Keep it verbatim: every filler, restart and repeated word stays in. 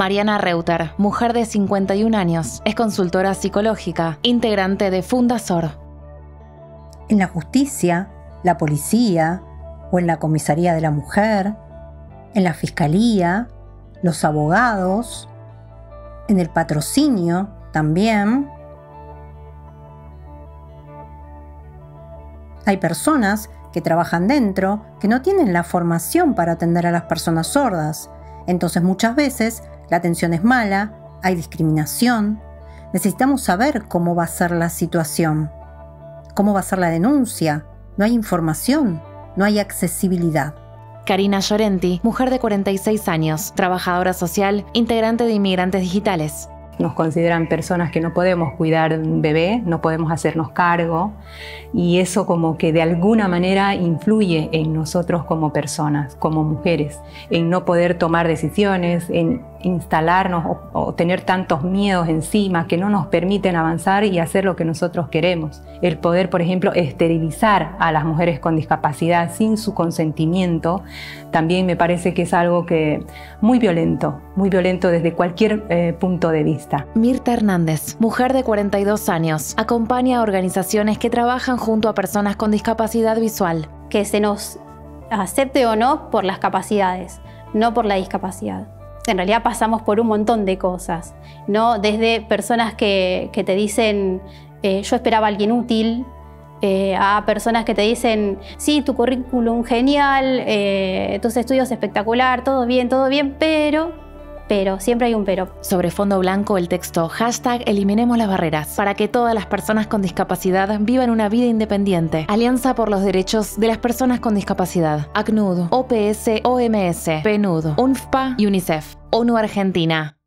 Mariana Reuter, mujer de cincuenta y un años, es consultora psicológica, integrante de Fundasor. En la justicia, la policía o en la comisaría de la mujer, en la fiscalía, los abogados, en el patrocinio también. Hay personas que trabajan dentro que no tienen la formación para atender a las personas sordas. Entonces muchas veces la atención es mala, hay discriminación. Necesitamos saber cómo va a ser la situación, cómo va a ser la denuncia. No hay información, no hay accesibilidad. Karina Llorenty, mujer de cuarenta y seis años, trabajadora social, integrante de Inmigrantes Digitales. Nos consideran personas que no podemos cuidar un bebé, no podemos hacernos cargo, y eso como que de alguna manera influye en nosotros como personas, como mujeres, en no poder tomar decisiones, en instalarnos o, o tener tantos miedos encima que no nos permiten avanzar y hacer lo que nosotros queremos. El poder, por ejemplo, esterilizar a las mujeres con discapacidad sin su consentimiento también me parece que es algo que muy violento, muy violento desde cualquier eh, punto de vista. Mirta Hernández, mujer de cuarenta y dos años, acompaña a organizaciones que trabajan junto a personas con discapacidad visual. Que se nos acepte o no por las capacidades, no por la discapacidad. En realidad pasamos por un montón de cosas, ¿no? Desde personas que, que te dicen eh, yo esperaba a alguien útil, eh, a personas que te dicen sí, tu currículum genial, eh, tus estudios espectacular, todo bien, todo bien, pero, pero, siempre hay un pero. Sobre fondo blanco el texto hashtag eliminemos las barreras para que todas las personas con discapacidad vivan una vida independiente. Alianza por los Derechos de las Personas con Discapacidad, ACNUD, O P S, O M S, P N U D, UNFPA y UNICEF. ONU Argentina.